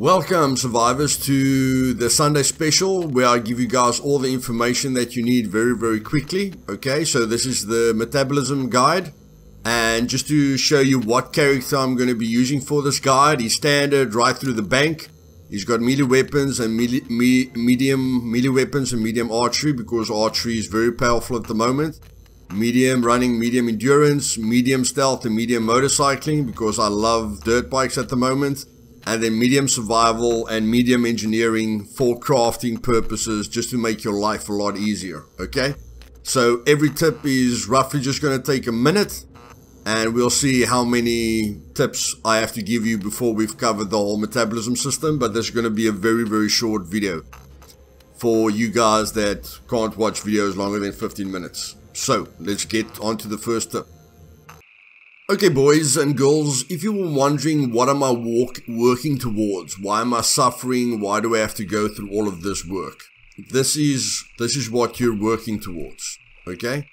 Welcome survivors to the Sunday special, where I give you guys all the information that you need very, very quickly. Okay, so this is the metabolism guide, and just to show you what character I'm going to be using for this guide, he's standard right through the bank. He's got melee weapons and medium melee weapons and medium archery, because archery is very powerful at the moment. Medium running, medium endurance, medium stealth and medium motorcycling, because I love dirt bikes at the moment. And then medium survival and medium engineering for crafting purposes, just to make your life a lot easier. Okay, so every tip is roughly just going to take a minute, and we'll see how many tips I have to give you before we've covered the whole metabolism system. But this is going to be a very, very short video for you guys that can't watch videos longer than 15 minutes. So let's get on to the first tip. Okay boys and girls, if you were wondering what am I working towards, why am I suffering, why do I have to go through all of this work, this is what you're working towards. Okay,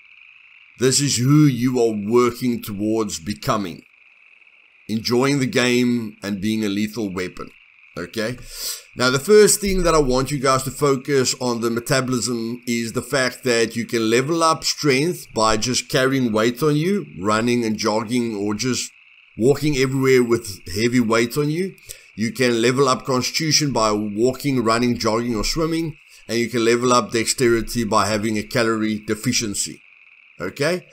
this is who you are working towards becoming, enjoying the game and being a lethal weapon. Okay, now the first thing that I want you guys to focus on the metabolism is the fact that you can level up strength by just carrying weight on you, running and jogging or just walking everywhere with heavy weight on you. You can level up constitution by walking, running, jogging or swimming, and you can level up dexterity by having a calorie deficiency. Okay,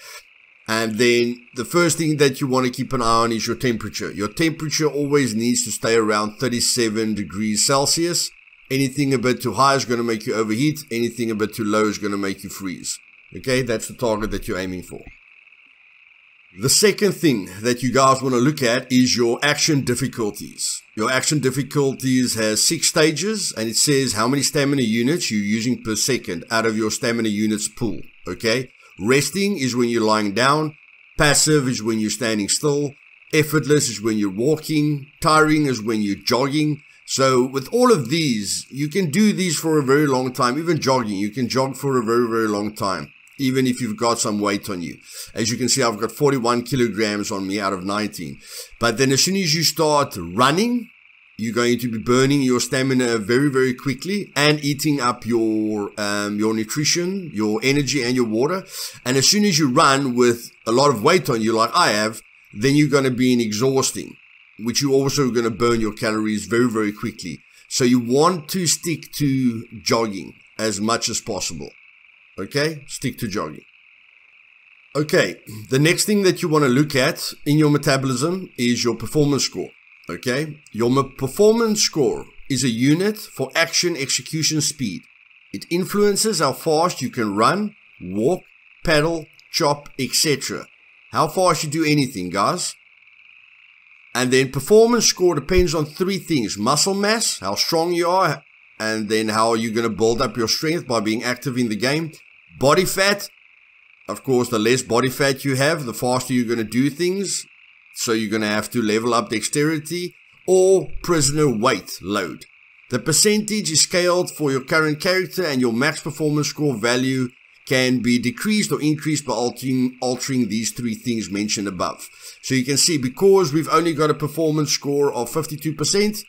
and then the first thing that you want to keep an eye on is your temperature. Your temperature always needs to stay around 37 degrees Celsius. Anything a bit too high is going to make you overheat. Anything a bit too low is going to make you freeze. Okay, that's the target that you're aiming for. The second thing that you guys want to look at is your action difficulties. Your action difficulties has 6 stages, and it says how many stamina units you're using per second out of your stamina units pool. Okay. Resting is when you're lying down, passive is when you're standing still, effortless is when you're walking, tiring is when you're jogging. So with all of these, you can do these for a very long time. Even jogging, you can jog for a very, very long time, even if you've got some weight on you. As you can see, I've got 41 kilograms on me out of 19. But then as soon as you start running, you're going to be burning your stamina very, very quickly and eating up your nutrition, your energy and your water. And as soon as you run with a lot of weight on you like I have, then you're going to be in exhausting, which you're also going to burn your calories very, very quickly. So you want to stick to jogging as much as possible. Okay, stick to jogging. Okay, the next thing that you want to look at in your metabolism is your performance score. Okay, your performance score is a unit for action execution speed. It influences how fast you can run, walk, paddle, chop, etc. How fast you do anything, guys. And then performance score depends on 3 things: muscle mass, how strong you are, and then how you're going to build up your strength by being active in the game. Body fat, of course, the less body fat you have, the faster you're going to do things. So you're going to have to level up dexterity or prisoner weight load. The percentage is scaled for your current character, and your max performance score value can be decreased or increased by altering these 3 things mentioned above. So you can see, because we've only got a performance score of 52%,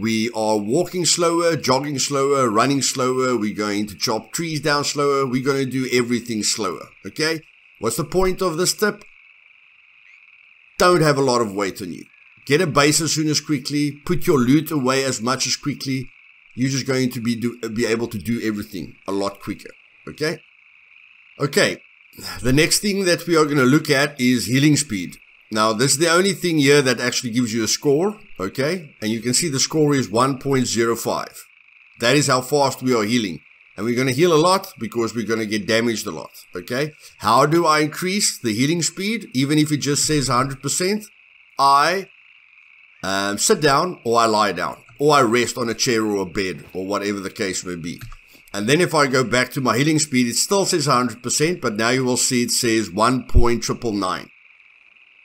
we are walking slower, jogging slower, running slower, we're going to chop trees down slower, we're going to do everything slower. Okay, what's the point of this tip? Don't have a lot of weight on you. Get a base as soon as quickly. Put your loot away as much as quickly. You're just going to be able to do everything a lot quicker. Okay? Okay. The next thing that we are going to look at is healing speed. Now, this is the only thing here that actually gives you a score. Okay? And you can see the score is 1.05. That is how fast we are healing. And we're going to heal a lot because we're going to get damaged a lot. Okay, how do I increase the healing speed? Even if it just says 100%, I sit down, or I lie down, or I rest on a chair or a bed or whatever the case may be. And then if I go back to my healing speed, it still says 100%, but now you will see it says 1.999.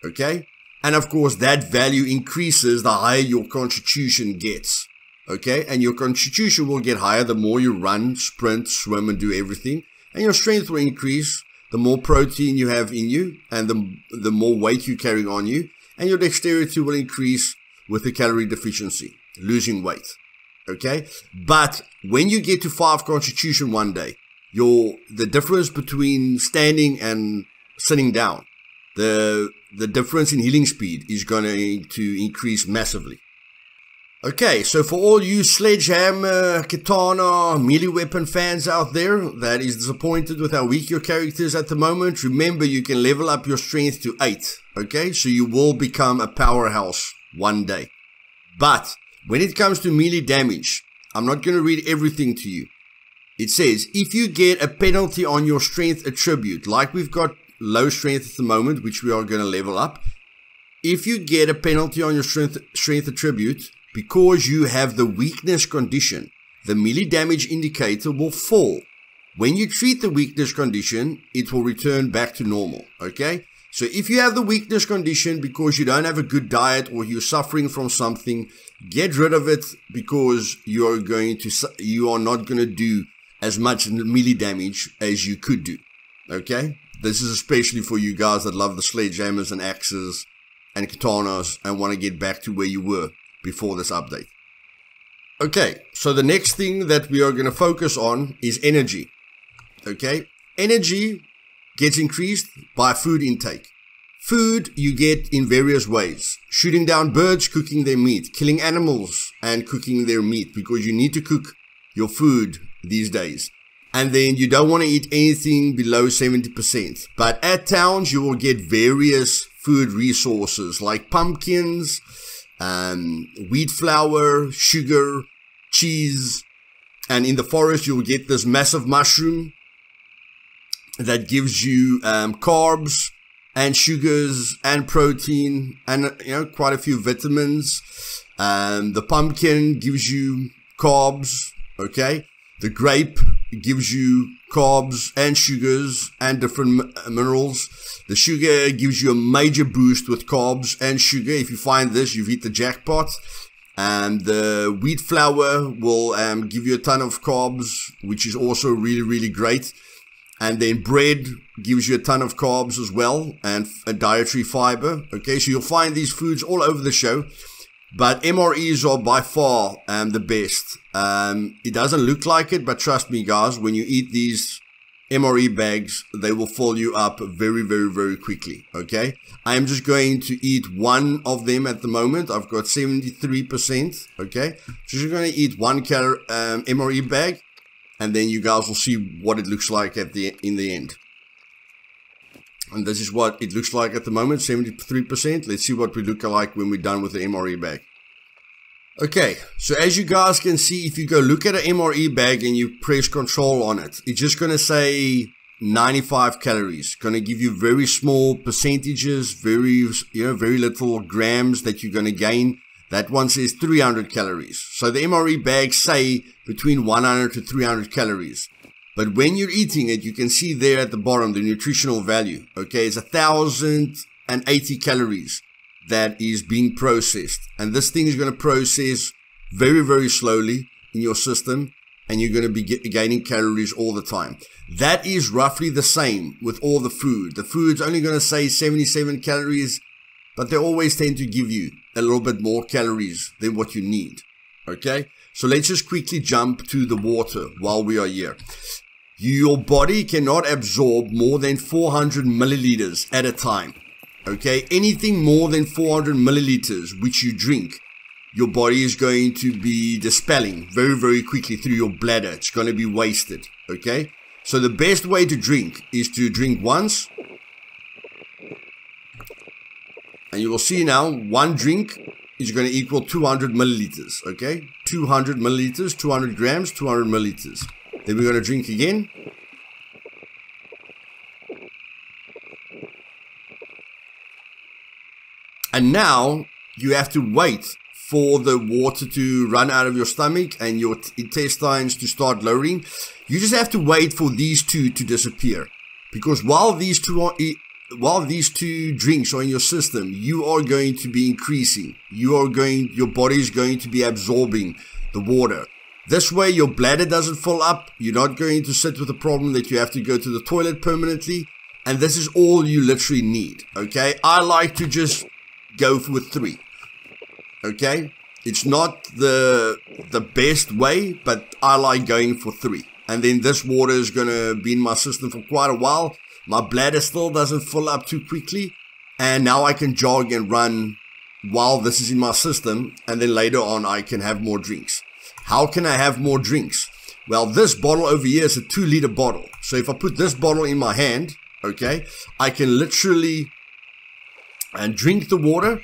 Okay, and of course that value increases the higher your constitution gets. Okay, and your constitution will get higher the more you run, sprint, swim and do everything. And your strength will increase the more protein you have in you and the more weight you carry on you. And your dexterity will increase with the calorie deficiency. losing weight, okay? But when you get to 5 constitution one day, the difference between standing and sitting down, the difference in healing speed is going to increase massively. Okay, so for all you sledgehammer, katana, melee weapon fans out there that is disappointed with how weak your character is at the moment, remember you can level up your strength to 8, okay? So you will become a powerhouse one day. But when it comes to melee damage, I'm not going to read everything to you. It says, if you get a penalty on your strength attribute, like we've got low strength at the moment, which we are going to level up. If you get a penalty on your strength attribute, because you have the weakness condition, the melee damage indicator will fall. When you treat the weakness condition, it will return back to normal, okay? So if you have the weakness condition because you don't have a good diet or you're suffering from something, get rid of it, because you are not going to do as much melee damage as you could do, okay? This is especially for you guys that love the sledgehammers and axes and katanas and want to get back to where you were before this update. Okay, so the next thing that we are going to focus on is energy. Okay, energy gets increased by food intake. Food you get in various ways: shooting down birds, cooking their meat, killing animals and cooking their meat, because you need to cook your food these days. And then you don't want to eat anything below 70%. But at towns you will get various food resources like pumpkins, wheat flour, sugar, cheese, and in the forest you'll get this massive mushroom that gives you carbs and sugars and protein and, you know, quite a few vitamins. The pumpkin gives you carbs, okay? The grape gives you carbs and sugars and different minerals. The sugar gives you a major boost with carbs and sugar. If you find this, you've hit the jackpot. And the wheat flour will give you a ton of carbs, which is also really, really great. And then bread gives you a ton of carbs as well, and a dietary fiber. Okay, so you'll find these foods all over the show. But MREs are by far the best. It doesn't look like it, but trust me guys, when you eat these MRE bags, they will fill you up very, very, very quickly, okay? I'm just going to eat one of them at the moment. I've got 73%, okay? So you're going to eat one MRE bag, and then you guys will see what it looks like in the end. And this is what it looks like at the moment, 73%. Let's see what we look like when we're done with the MRE bag. Okay, so as you guys can see, if you go look at an MRE bag and you press control on it, it's just going to say 95 calories. Going to give you very small percentages, very little grams that you're going to gain. That one says 300 calories. So the MRE bags say between 100 to 300 calories. But when you're eating it, you can see there at the bottom, the nutritional value, okay? It's 1,080 calories that is being processed. And this thing is going to process very, very slowly in your system, and you're going to be gaining calories all the time. That is roughly the same with all the food. The food's only going to say 77 calories, but they always tend to give you a little bit more calories than what you need, okay? So let's just quickly jump to the water while we are here. Your body cannot absorb more than 400 milliliters at a time, okay? Anything more than 400 milliliters which you drink, your body is going to be dispelling very, very quickly through your bladder. It's going to be wasted, okay? So the best way to drink is to drink once. And you will see now, one drink is going to equal 200 milliliters, okay? 200 milliliters, 200 grams, 200 milliliters. Then we're going to drink again. And now you have to wait for the water to run out of your stomach and your intestines to start lowering. You just have to wait for these two to disappear, because while these two drinks are in your system, you are going to be increasing. Your body is going to be absorbing the water. This way your bladder doesn't fill up. You're not going to sit with the problem that you have to go to the toilet permanently. And this is all you literally need, okay? I like to just go with 3, okay? It's not the best way, but I like going for 3. And then this water is going to be in my system for quite a while. My bladder still doesn't fill up too quickly. And now I can jog and run while this is in my system. And then later on, I can have more drinks. How can I have more drinks? Well, this bottle over here is a 2-liter bottle. So if I put this bottle in my hand, okay, I can literally and drink the water,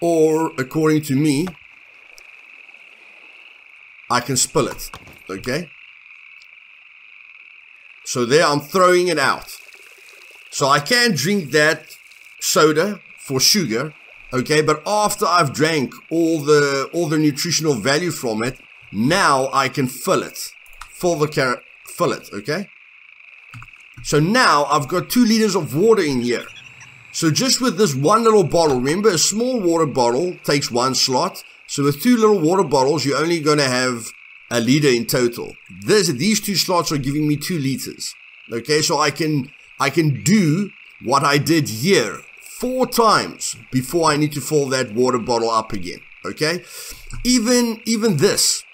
or according to me, I can spill it, okay? So there I'm throwing it out. So I can drink that soda for sugar, okay? But after I've drank all the nutritional value from it, now I can fill it. Fill it, okay? So now I've got 2 liters of water in here. So just with this one little bottle, remember a small water bottle takes 1 slot. So with 2 little water bottles, you're only going to have a liter in total. These 2 slots are giving me 2 liters. Okay, so I can do what I did here 4 times before I need to fill that water bottle up again. Okay, even if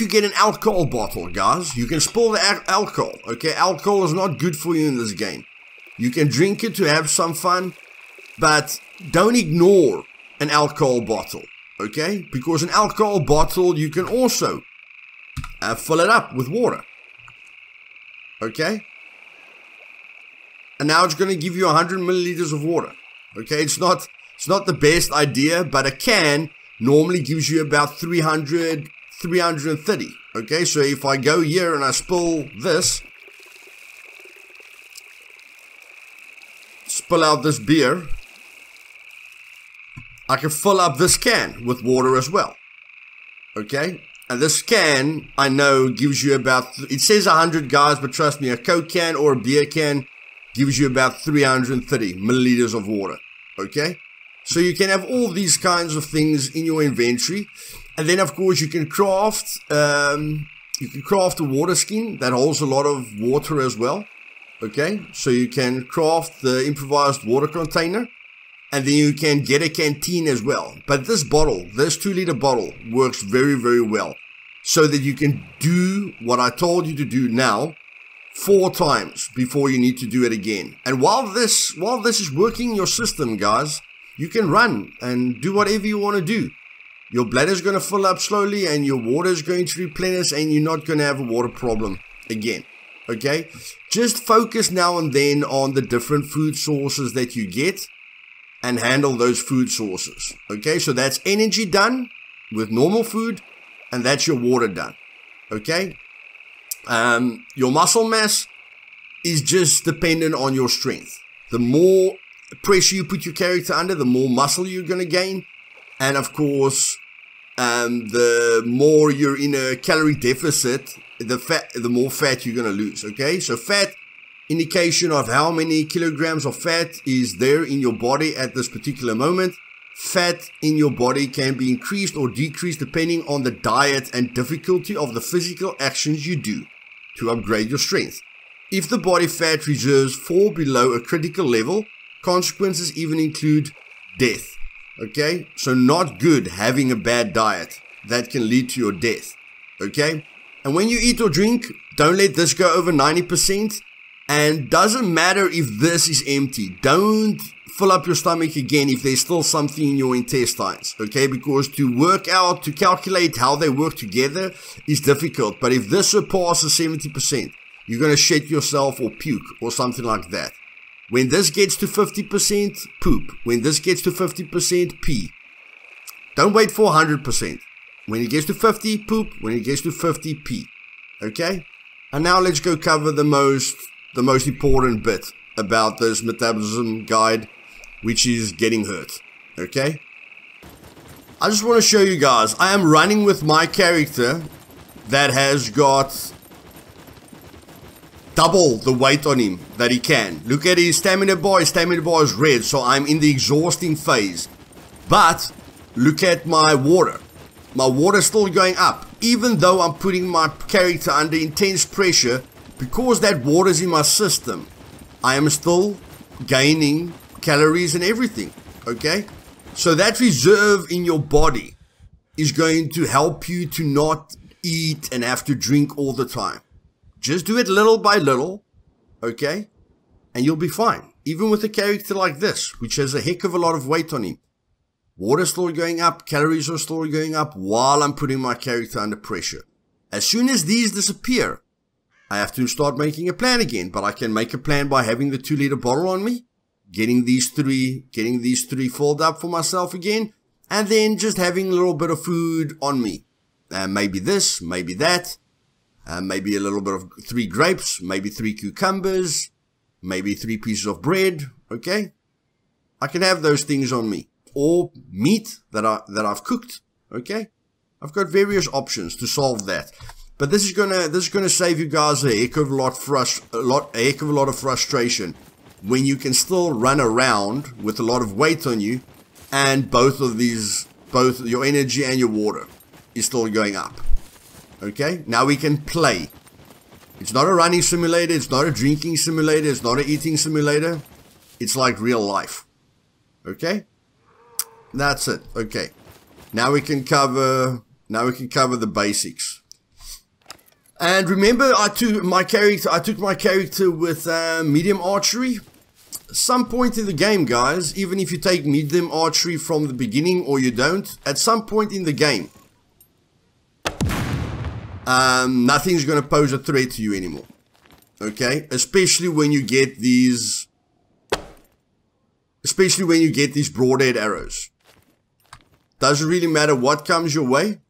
you get an alcohol bottle, guys, you can spill the alcohol. Okay, alcohol is not good for you in this game. You can drink it to have some fun, but don't ignore an alcohol bottle, okay? Because an alcohol bottle, you can also fill it up with water, okay? And now it's going to give you 100 milliliters of water, okay? It's not the best idea, but a can normally gives you about 300, 330, okay? So if I go here and I spill this, spill out this beer, I can fill up this can with water as well, okay? And this can, I know, gives you about, it says 100, guys, but trust me, a Coke can or a beer can gives you about 330 milliliters of water, okay? So you can have all these kinds of things in your inventory. And then of course you can craft a water skin that holds a lot of water as well. Okay, so you can craft the improvised water container, and then you can get a canteen as well. But this bottle, this 2-liter bottle, works very, very well, so that you can do what I told you to do now 4 times before you need to do it again. And while this is working in your system, guys, you can run and do whatever you want to do. Your bladder is going to fill up slowly, and your water is going to replenish, and you're not going to have a water problem again. Okay, just focus now and then on the different food sources that you get and handle those food sources. Okay, so that's energy done with normal food, and that's your water done. Okay, your muscle mass is just dependent on your strength. The more pressure you put your character under, the more muscle you're going to gain. And of course, the more you're in a calorie deficit, the more fat you're going to lose, okay? So fat, indication of how many kilograms of fat is there in your body at this particular moment. Fat in your body can be increased or decreased depending on the diet and difficulty of the physical actions you do to upgrade your strength. If the body fat reserves fall below a critical level, consequences even include death. Okay, so not good having a bad diet that can lead to your death, okay? And when you eat or drink, don't let this go over 90%, and doesn't matter if this is empty. Don't fill up your stomach again if there's still something in your intestines, okay? Because to work out, to calculate how they work together is difficult, but if this surpasses 70%, you're going to shit yourself or puke or something like that. When this gets to 50%, poop. When this gets to 50%, pee. Don't wait for 100%. When it gets to 50, poop. When it gets to 50, pee. Okay? And now let's go cover the most important bit about this metabolism guide, which is getting hurt. Okay? I just want to show you guys. I am running with my character that has got double the weight on him that he can. Look at his stamina bar. His stamina bar is red, so I'm in the exhausting phase. But look at my water. My water's still going up, even though I'm putting my character under intense pressure. Because that water's in my system, I am still gaining calories and everything. Okay, So that reserve in your body is going to help you to not eat and have to drink all the time. Just do it little by little, okay? And you'll be fine. Even with a character like this, which has a heck of a lot of weight on him. Water store going up, calories are still going up while I'm putting my character under pressure. As soon as these disappear, I have to start making a plan again, but I can make a plan by having the 2-liter bottle on me, getting these three filled up for myself again, and then just having a little bit of food on me. Maybe this, maybe that, maybe a little bit of 3 grapes, maybe 3 cucumbers, maybe 3 pieces of bread, okay? I can have those things on me, or meat that I've cooked, okay? I've got various options to solve that. But this is gonna save you guys a heck of a lot of frustration when you can still run around with a lot of weight on you, and both your energy and your water is still going up. Okay, now we can play. It's not a running simulator. It's not a drinking simulator. It's not an eating simulator. It's like real life. Okay, that's it. Okay, now we can cover the basics. And remember, I took my character with medium archery. Some point in the game, guys, even if you take medium archery from the beginning or you don't, at some point in the game, nothing's going to pose a threat to you anymore. Okay, especially when you get these broadhead arrows. Doesn't really matter what comes your way.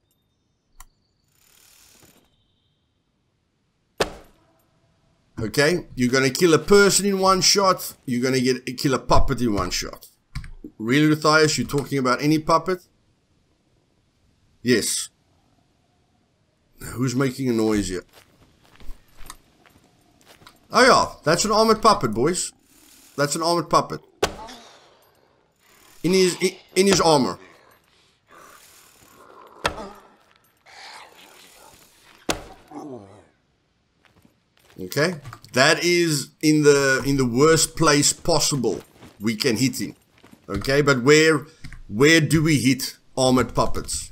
Okay, you're going to kill a person in one shot. You're going to kill a puppet in one shot. Really, Matthias, you're talking about any puppet? Yes. Who's making a noise here? Oh yeah, that's an armored puppet, boys. That's an armored puppet. In his armor. Okay, that is in the worst place possible we can hit him. Okay, but where do we hit armored puppets?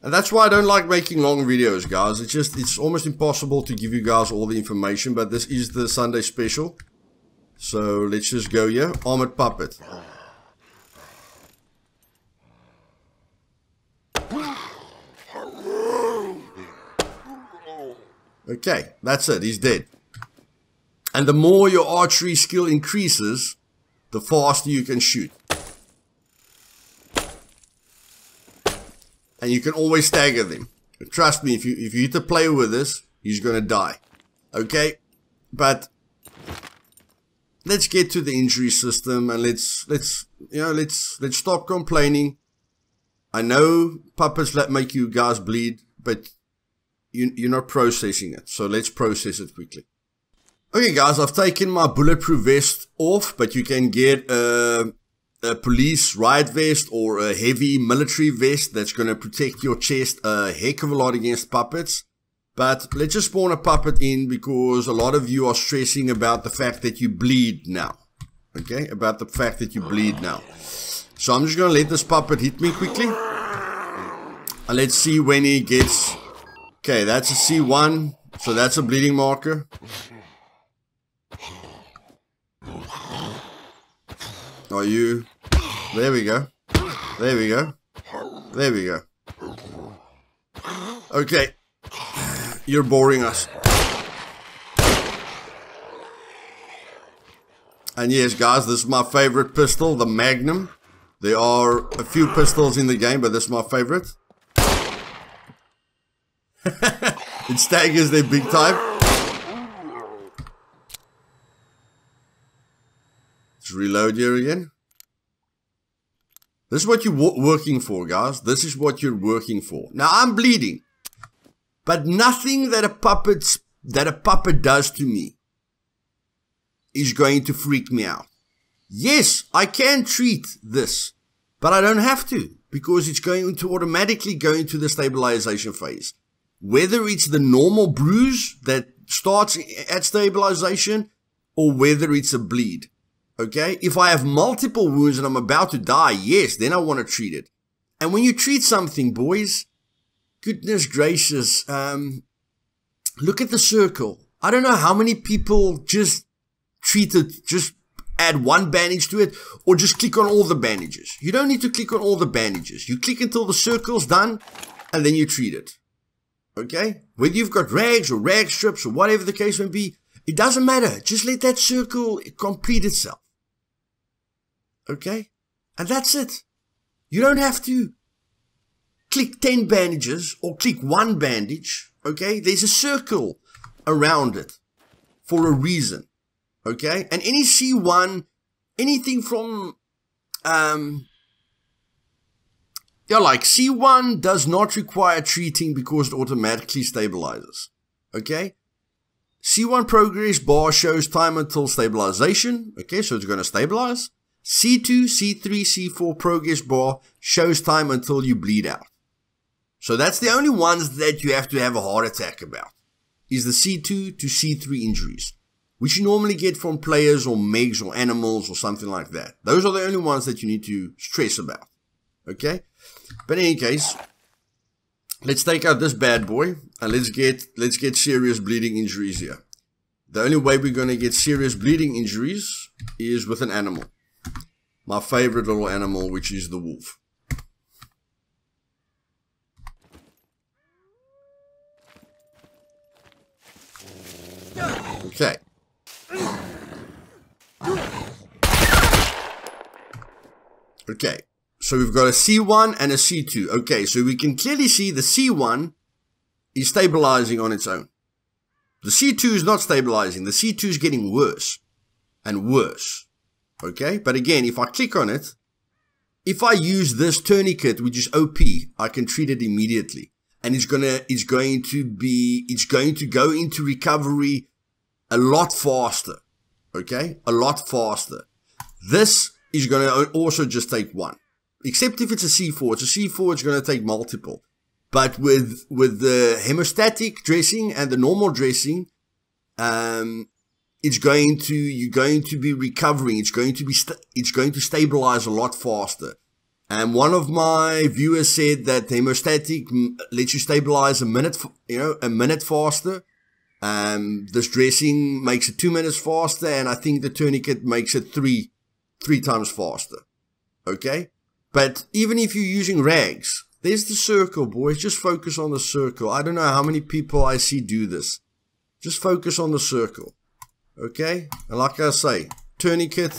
And that's why I don't like making long videos, guys. It's almost impossible to give you guys all the information, but this is the Sunday special. So let's just go here. Armored puppet. Okay, that's it. He's dead. And the more your archery skill increases, the faster you can shoot. And you can always stagger them. Trust me, if you hit a player with this, he's going to die. Okay, but let's get to the injury system and let's stop complaining. I know puppets that make you guys bleed, but you're not processing it, so let's process it quickly. Okay, guys, I've taken my bulletproof vest off, but you can get a police riot vest or a heavy military vest that's going to protect your chest a heck of a lot against puppets. But let's just spawn a puppet in, because a lot of you are stressing about the fact that you bleed now. Okay, about the fact that you bleed now. So I'm just going to let this puppet hit me quickly. And let's see when he gets... Okay, that's a C1, so that's a bleeding marker. Are you? There we go. There we go. There we go. Okay. You're boring us. And yes, guys, this is my favorite pistol, the Magnum. There are a few pistols in the game, but this is my favorite. It staggers their big time. Let's reload here again. This is what you're working for, guys. This is what you're working for. Now I'm bleeding, but nothing that a puppet does to me is going to freak me out. Yes, I can treat this, but I don't have to, because it's going to automatically go into the stabilization phase. Whether it's the normal bruise that starts at stabilization or whether it's a bleed. okay? If I have multiple wounds and I'm about to die, yes, then I want to treat it. And when you treat something, boys, goodness gracious, look at the circle. I don't know how many people just treat it, just add one bandage to it, or just click on all the bandages. You don't need to click on all the bandages. You click until the circle's done, and then you treat it. Okay? Whether you've got rags or rag strips or whatever the case may be, it doesn't matter. Just let that circle complete itself. Okay? And that's it. You don't have to click 10 bandages or click one bandage. Okay? There's a circle around it for a reason. Okay? And any C1, anything from, yeah, like C1 does not require treating because it automatically stabilizes. Okay? C1 progress bar shows time until stabilization. Okay, so it's going to stabilize. C2, C3, C4 progress bar shows time until you bleed out. So that's the only ones that you have to have a heart attack about, is the C2 to C3 injuries, which you normally get from players or megs or animals or something like that. Those are the only ones that you need to stress about. Okay? But in any case, let's take out this bad boy and let's get serious bleeding injuries here. The only way we're going to get serious bleeding injuries is with an animal. My favorite little animal, which is the wolf. Okay. Okay. So we've got a C1 and a C2. Okay, so we can clearly see the C1 is stabilizing on its own. The C2 is not stabilizing. The C2 is getting worse and worse. Okay, but again, if I click on it, if I use this tourniquet, which is OP, I can treat it immediately. And it's going to go into recovery a lot faster. Okay, a lot faster. This is going to also just take one. Except if it's a C4. It's a C4, it's going to take multiple. But with the hemostatic dressing and the normal dressing, you're going to be recovering. It's going to stabilize a lot faster. And one of my viewers said that the hemostatic lets you stabilize a minute faster. This dressing makes it 2 minutes faster, and I think the tourniquet makes it three times faster. Okay. But even if you're using rags, there's the circle, boys. Just focus on the circle. I don't know how many people I see do this. Just focus on the circle. Okay? And like I say, tourniquet.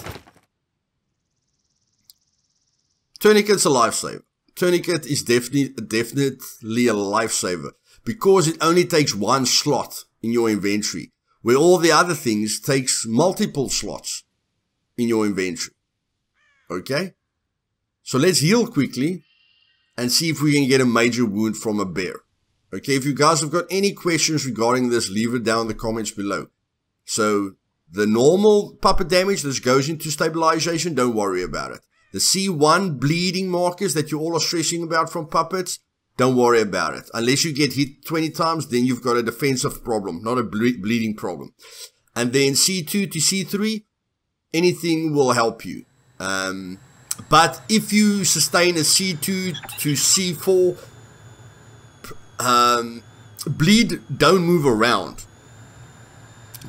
Tourniquet's a lifesaver. Tourniquet is definitely a lifesaver because it only takes one slot in your inventory, where all the other things takes multiple slots in your inventory. Okay? So let's heal quickly and see if we can get a major wound from a bear. Okay, if you guys have got any questions regarding this, leave it down in the comments below. So the normal puppet damage, this goes into stabilization, don't worry about it. The C1 bleeding markers that you all are stressing about from puppets, don't worry about it. Unless you get hit 20 times, then you've got a defensive problem, not a bleeding problem. And then C2 to C3, anything will help you. But if you sustain a C2 to C4 bleed, don't move around.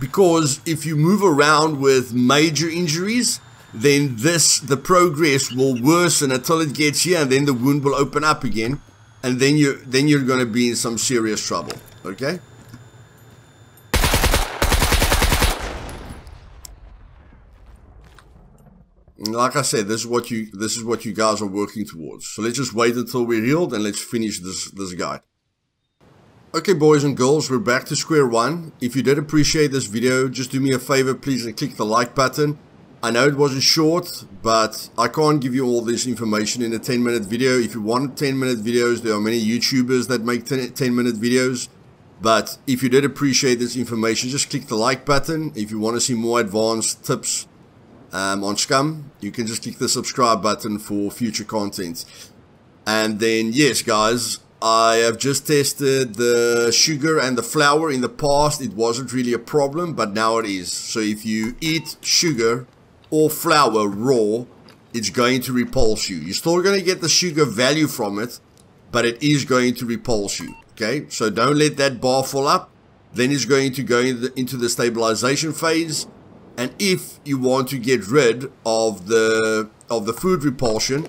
Because if you move around with major injuries, then the progress will worsen until it gets here, and then the wound will open up again, and then you're going to be in some serious trouble. Okay? Like I said, this is what you guys are working towards. So let's just wait until we're healed and let's finish this guide. Okay, boys and girls, we're back to square one. If you did appreciate this video, just do me a favor, please, and click the like button. I know it wasn't short, but I can't give you all this information in a 10-minute video. If you want 10-minute videos, there are many YouTubers that make 10-minute videos. But if you did appreciate this information, just click the like button. If you want to see more advanced tips on Scum, you can just click the subscribe button for future content. And then, yes, guys, I have just tested the sugar and the flour. In the past, it wasn't really a problem, but now it is. So if you eat sugar or flour raw, it's going to repulse you. You're still going to get the sugar value from it, but it is going to repulse you. Okay, so don't let that bar fill up. Then it's going to go into the stabilization phase. And if you want to get rid of the food repulsion,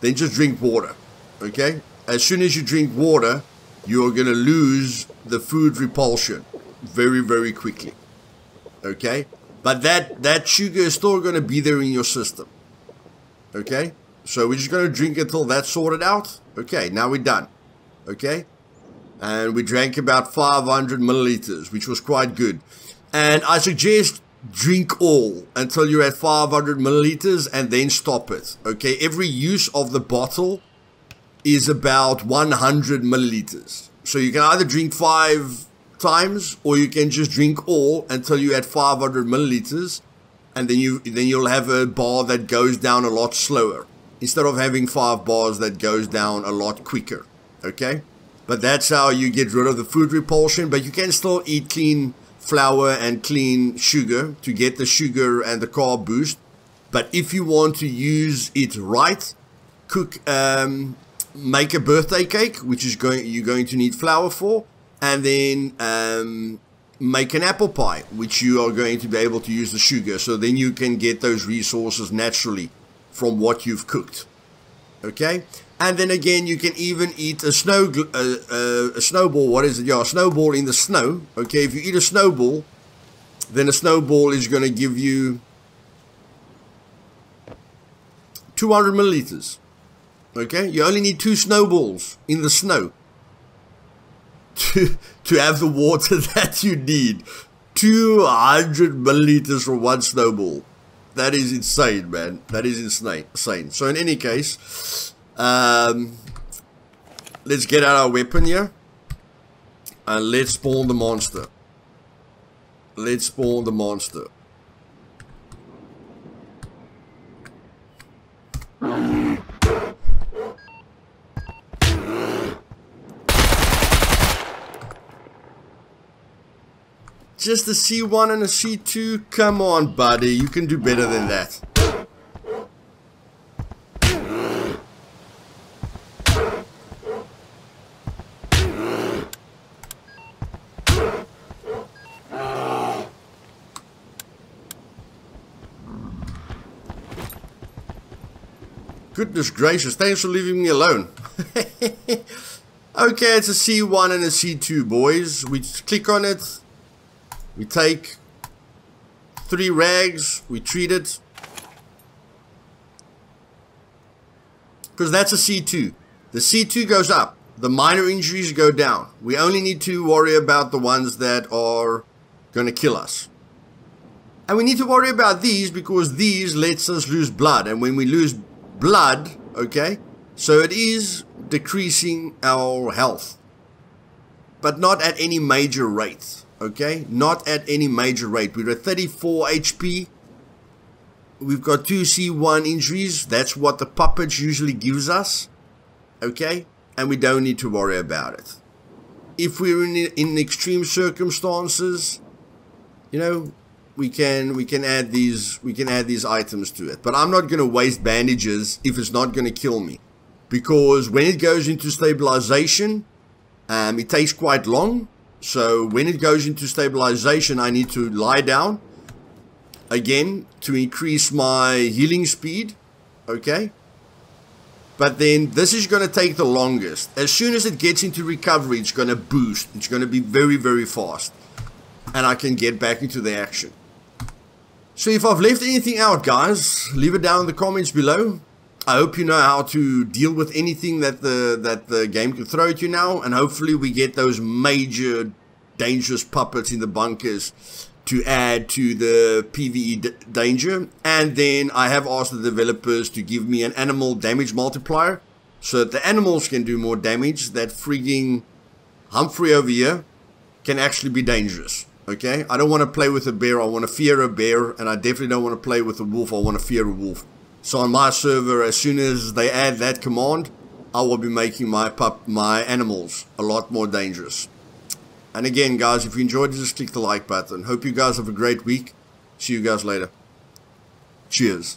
then just drink water. Okay, as soon as you drink water, you're going to lose the food repulsion very, very quickly. Okay, but that sugar is still going to be there in your system. Okay, so we're just going to drink until that's sorted out. Okay, now we're done. Okay, and we drank about 500 milliliters, which was quite good. And I suggest drink all until you're at 500 milliliters and then stop it. Okay, every use of the bottle is about 100 milliliters. So you can either drink 5 times or you can just drink all until you're at 500 milliliters. And then you'll have a bar that goes down a lot slower, instead of having 5 bars that goes down a lot quicker. Okay, but that's how you get rid of the food repulsion. But you can still eat clean flour and clean sugar to get the sugar and the carb boost. But if you want to use it right, cook, make a birthday cake, which is you're going to need flour for, and then make an apple pie, which you are going to be able to use the sugar. So then you can get those resources naturally from what you've cooked. Okay, and then again, you can even eat a snowball. What is it? Yeah, a snowball in the snow. Okay, if you eat a snowball, then a snowball is going to give you 200 milliliters. Okay, you only need 2 snowballs in the snow to have the water that you need. 200 milliliters for 1 snowball. That is insane, man. That is insane. So in any case, let's get out our weapon here and let's spawn the monster. Let's spawn the monster. Just a C1 and a C2? Come on, buddy. You can do better than that. Goodness gracious. Thanks for leaving me alone. Okay, it's a C1 and a C2, boys. We just click on it. We take 3 rags, we treat it, because that's a C2. The C2 goes up, the minor injuries go down. We only need to worry about the ones that are going to kill us. And we need to worry about these, because these lets us lose blood. And when we lose blood, okay, so it is decreasing our health, but not at any major rate. Okay, not at any major rate. We're at 34 HP. We've got 2 C1 injuries. That's what the puppets usually gives us. Okay, and we don't need to worry about it. If we're in extreme circumstances, you know, we can add these items to it. But I'm not going to waste bandages if it's not going to kill me, because when it goes into stabilization, it takes quite long. So when it goes into stabilization, I need to lie down again to increase my healing speed. Okay, but then this is going to take the longest. As soon as it gets into recovery, it's going to boost. It's going to be very, very fast, and I can get back into the action. So if I've left anything out, guys, leave it down in the comments below. I hope you know how to deal with anything that the game can throw at you now. And hopefully we get those major dangerous puppets in the bunkers to add to the PvE danger. And then I have asked the developers to give me an animal damage multiplier, so that the animals can do more damage. That frigging Humphrey over here can actually be dangerous. Okay, I don't want to play with a bear. I want to fear a bear. And I definitely don't want to play with a wolf. I want to fear a wolf. So on my server, as soon as they add that command, I will be making my animals a lot more dangerous. And again, guys, if you enjoyed it, just click the like button. Hope you guys have a great week. See you guys later. Cheers.